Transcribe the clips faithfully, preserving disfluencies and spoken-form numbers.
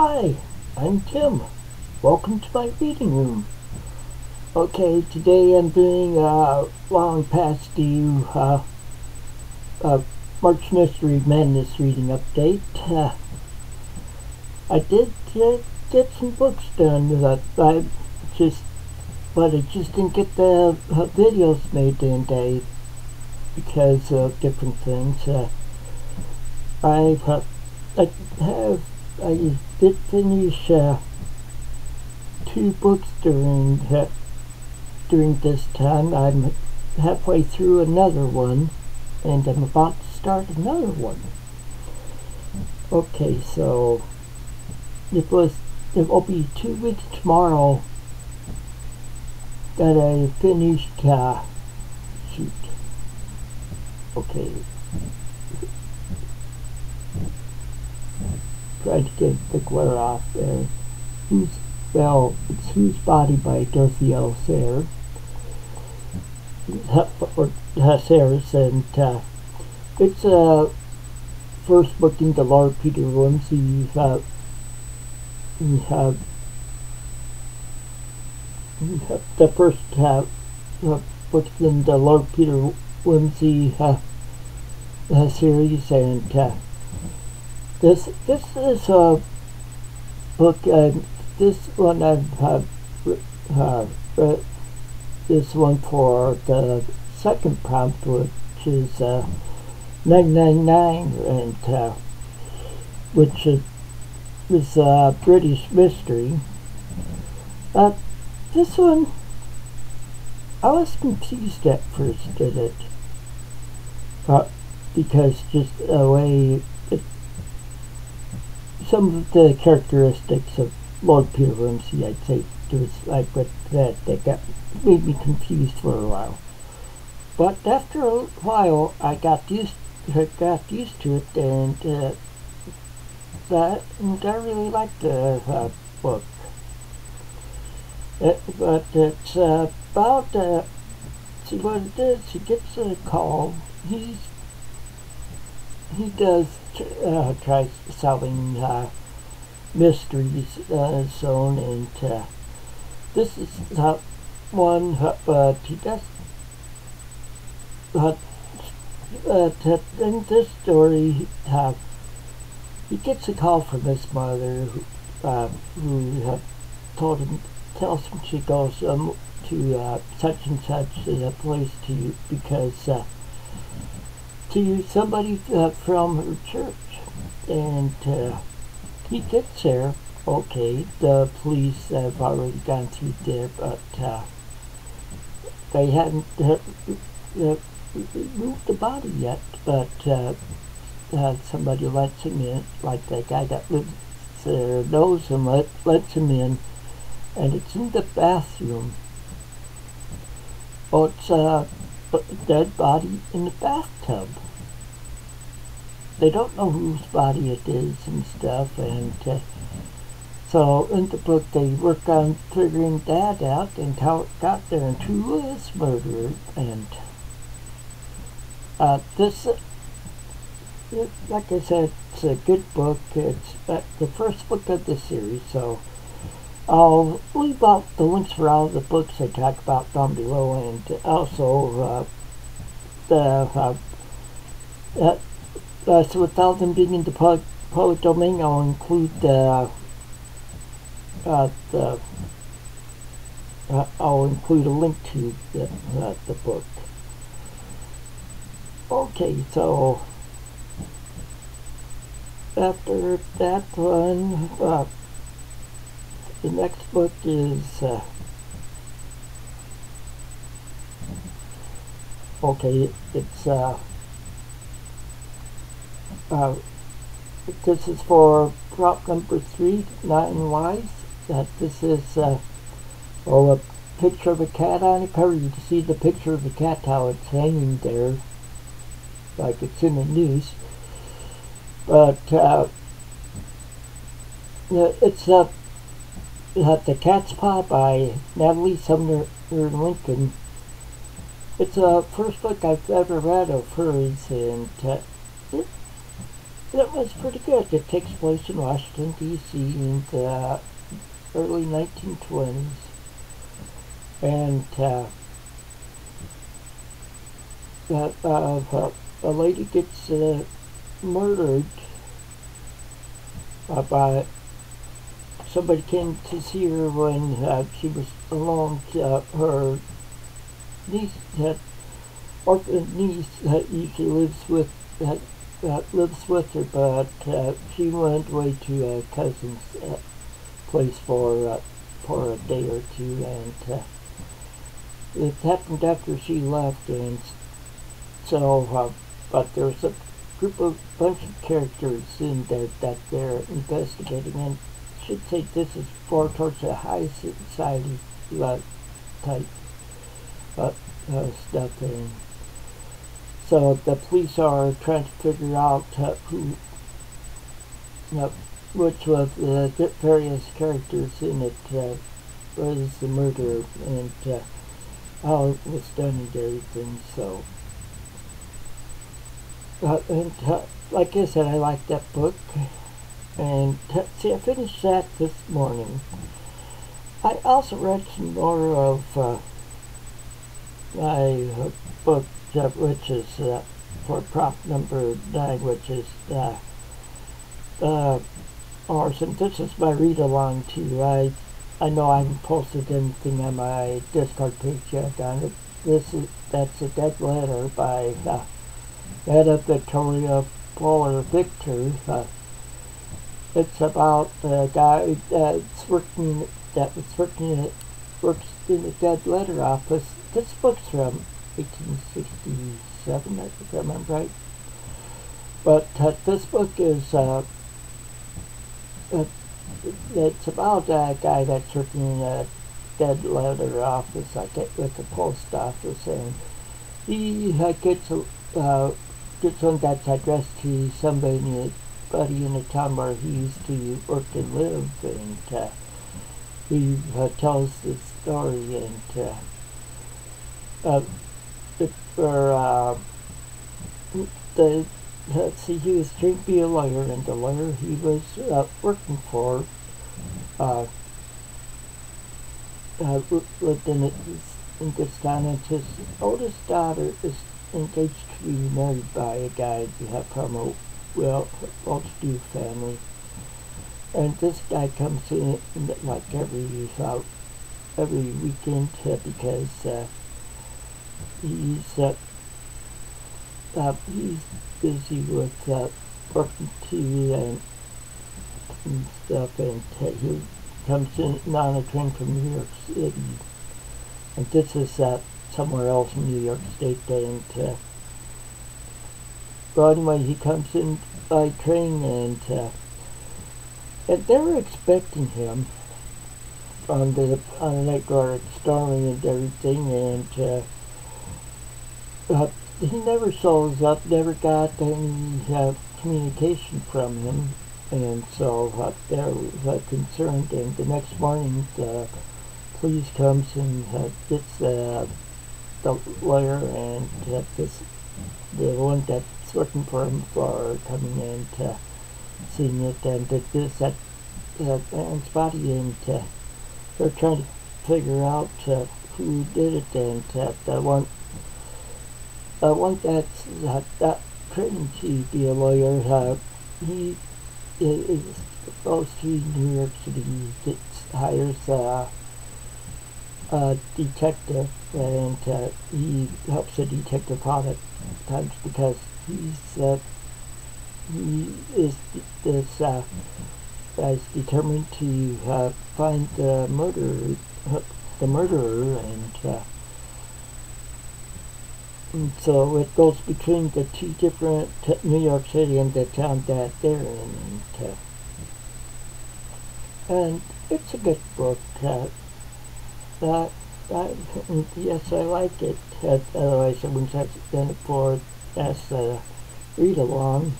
Hi, I'm Tim. Welcome to my reading room. Okay, today I'm doing uh, long past due uh, uh, March Mystery Madness reading update. Uh, I did uh, get some books done, but I just but I just didn't get the uh, videos made in day because of different things. Uh, I've uh, I have I did finish uh, two books during uh, during this time. I'm halfway through another one, and I'm about to start another one. Okay, so it was it will be two weeks tomorrow that I finished. Uh, shoot. Okay. Tried to get the glare off there. Who's, well, it's Whose Body by Dorothy L. Sayers. Or uh, Sayers, and uh, it's uh, first book into Lord Peter Wimsey's uh, uh, the first uh, book in the Lord Peter Wimsey uh, uh, series, and uh, This this is a book. Uh, this one I've uh, uh, read this one for the second prompt, which is uh, nine nine nine, and uh, which is, is a British mystery. Uh, this one I was confused at first, did it? Uh, because just the way. Some of the characteristics of Lord Peter Wimsey, I'd say, was, I read that, that got, made me confused for a while. But after a while, I got used, I got used to it, and uh, that, and I really liked the uh, book. It, but it's uh, about, uh, see what it is. He gets a call. He's He does uh, try solving uh, mysteries on uh, his own, and uh, this is uh, one, uh, but he does. Uh, uh, in this story, uh, he gets a call from his mother, who, uh, who uh, told him, tells him she goes um, to uh, such and such a place to because. Uh, to somebody uh, from her church, and uh, he gets there. Okay, the police have already gone through there, but uh, they hadn't uh, uh, moved the body yet, but uh, uh, somebody lets him in, like that guy that lives there knows him, let, lets him in, and it's in the bathroom. Oh, it's uh, dead body in the bathtub. They don't know whose body it is and stuff, and uh, so in the book they work on figuring that out and how it got there and who was murdered, and uh, this uh, it, like I said, it's a good book. It's uh, the first book of the series, so I'll leave out the links for all the books I talk about down below, and also uh, the uh, uh, uh, so without them being in the public, public domain, I'll include uh, uh, the uh, I'll include a link to the uh, the book. Okay, so after that one. Uh, The next book is, uh, okay, it's, uh, uh, this is for prop number three, Nine Lives. Uh, this is, uh, oh, a picture of a cat on the cover. You can see the picture of the cat, how it's hanging there, like it's in the news. But, uh, it's a, uh, Uh, The Cat's Paw by Natalie Sumner Lincoln. It's the uh, first book I've ever read of hers, and uh, it, It was pretty good. It takes place in Washington, D C in the early nineteen twenties. And uh, uh, uh, a lady gets uh, murdered uh, by somebody came to see her when uh, she was alone. Uh, her niece, uh, orphan niece, uh, usually lives with uh, uh, lives with her, but uh, she went away to a cousin's uh, place for uh, for a day or two, and uh, it happened after she left, and so. Uh, but there's a group of bunch of characters in there that they're investigating, and should say this is far towards a high society like, type uh, uh, stuff. And so the police are trying to figure out uh, who, uh, which of the uh, various characters in it uh, was the murderer and uh, how it was done and everything. So, uh, and uh, like I said, I like that book. And see, I finished that this morning. I also read some more of uh, my uh, book, uh, which is uh, for prop number nine, which is uh, uh, Orson. This is my read along too. I I know I haven't posted anything on my Discord page yet on it. This is that's a Dead Letter by uh, Metta Victoria Fuller Victor. Uh, It's about a guy that's working that was working at works in the Dead Letter office. This book's from eighteen sixty-seven, I think, I'm right. But uh, this book is uh, it's about a guy that's working in a Dead Letter office, I get with the post office, and he uh, gets uh, gets one that's addressed to somebody in a buddy in a town where he used to work and live, and uh, he uh, tells this story, and uh, uh, it, or, uh, the, let's see, he was trained to be a lawyer, and the lawyer he was uh, working for uh, uh, lived in, it, in this town, and his oldest daughter is engaged to be married by a guy from a well, well-to-do family, and this guy comes in like every uh, every weekend uh, because uh, he's uh, uh, he's busy with uh, working T V and, and stuff, and uh, he comes in on a train from New York City, and this is uh, somewhere else in New York State, and. Uh, Well, anyway, he comes in by train, and, uh, and they were expecting him on the on the night guard, storming and everything, and uh, uh, he never shows up. Never got any uh, communication from him, and so uh, they were uh, concerned. And the next morning, the police comes and uh, gets uh, the lawyer and uh, this the one that. Working for him for coming in to seeing it, and that this that uh, man's body, and uh, they're trying to figure out uh, who did it, and uh, the one the one that's uh, that trained to be a lawyer, uh, he is supposed to be in New York City. He gets, hires a, a detective, and uh, he helps the detective out at times because He's, uh, he is this uh, is determined to uh, find the murderer, uh, the murderer, and, uh, and so it goes between the two different t New York City and the town that they're in, and, uh, and it's a good book. Uh, uh, I, yes, I like it. Uh, otherwise, I wouldn't have done it for. That's a read along.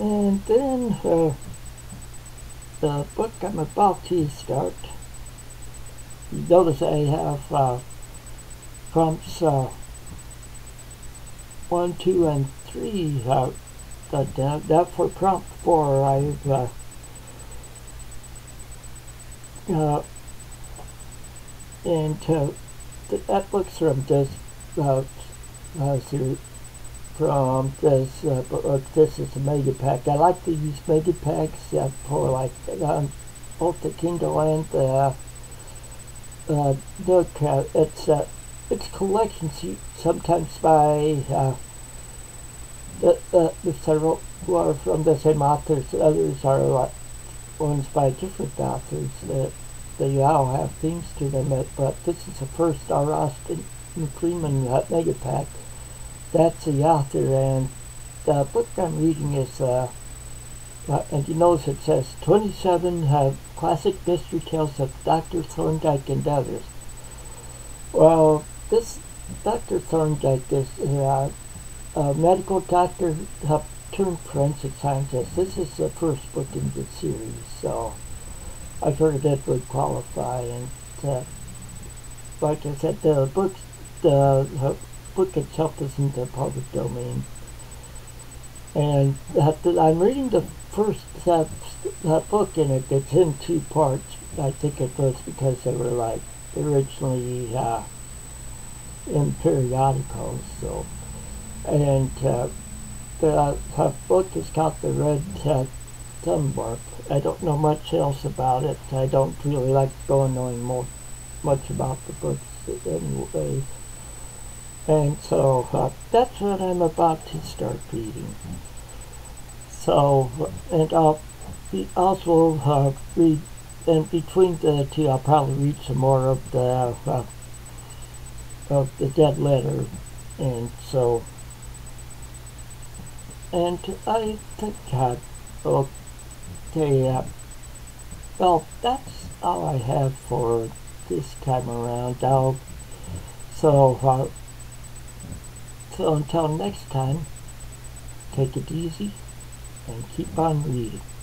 And then uh, the book I'm about to start. You notice I have uh, prompts uh, one, two, and three uh, But uh, that for prompt four, I've uh, uh, into that looks from this uh, uh, series, from this uh, book. This is a mega pack. I like to use mega packs uh, for like um, both the Kindle and the uh, Nook. Uh, it's uh, it's collections sometimes by. Uh, The, the, the several are from the same authors, others are like ones by different authors that they all have themes to them, but, but this is the first R. Austin Freeman uh, mega pack. That's the author, and the book I'm reading is, uh, uh, and you notice it says twenty-seven uh, classic mystery tales of Doctor Thorndike and others. Well, this Doctor Thorndike is uh, Uh, medical doctor uh, turned forensic scientist. This is the first book in the series, so I figured that would qualify. And uh, like I said, the book, the, the book itself is in the public domain. And uh, I'm reading the first uh, uh, book in it. It's in two parts. I think it was because they were like originally uh, in periodicals, so. And uh, the uh, book is called The Red uh, Thumb Mark. I don't know much else about it. I don't really like going knowing more, much about the books anyway. And so uh, that's what I'm about to start reading. So, and I'll be also uh, read, and between the two I'll probably read some more of the, uh, of the Dead Letter. And so, and I think I, okay, uh, well, that's all I have for this time around. I'll, so, uh, so until next time, take it easy and keep on reading.